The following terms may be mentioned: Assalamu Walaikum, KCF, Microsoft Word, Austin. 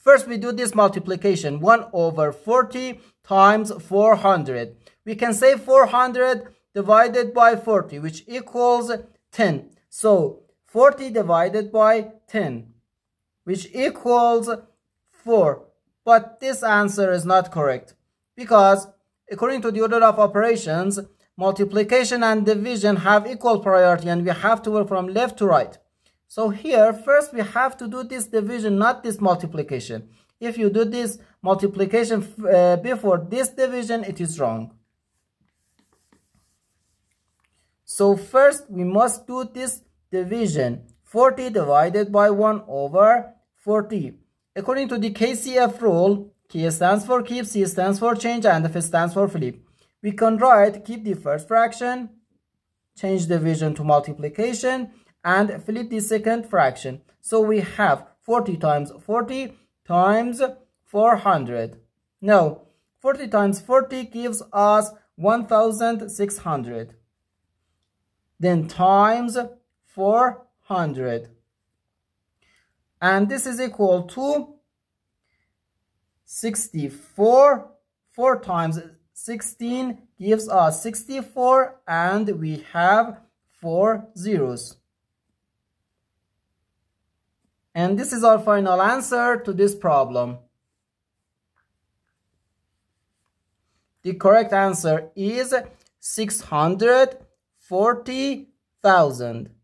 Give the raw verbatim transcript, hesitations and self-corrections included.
First, we do this multiplication, one over forty times four hundred. We can say four hundred divided by forty, which equals ten. So forty divided by ten, which equals four. But this answer is not correct, because according to the order of operations, multiplication and division have equal priority, and we have to work from left to right. So here, first we have to do this division, not this multiplication. If you do this multiplication uh, before this division, it is wrong. So first we must do this division, forty divided by one over forty. According to the K C F rule, K stands for keep, C stands for change, and F stands for flip. We can write keep the first fraction, change division to multiplication, and flip the second fraction. So we have forty times forty times four hundred. Now, forty times forty gives us one thousand six hundred. Then times four hundred. And this is equal to sixty-four. four times sixteen gives us sixty-four, and we have four zeros. And this is our final answer to this problem. The correct answer is six hundred forty thousand.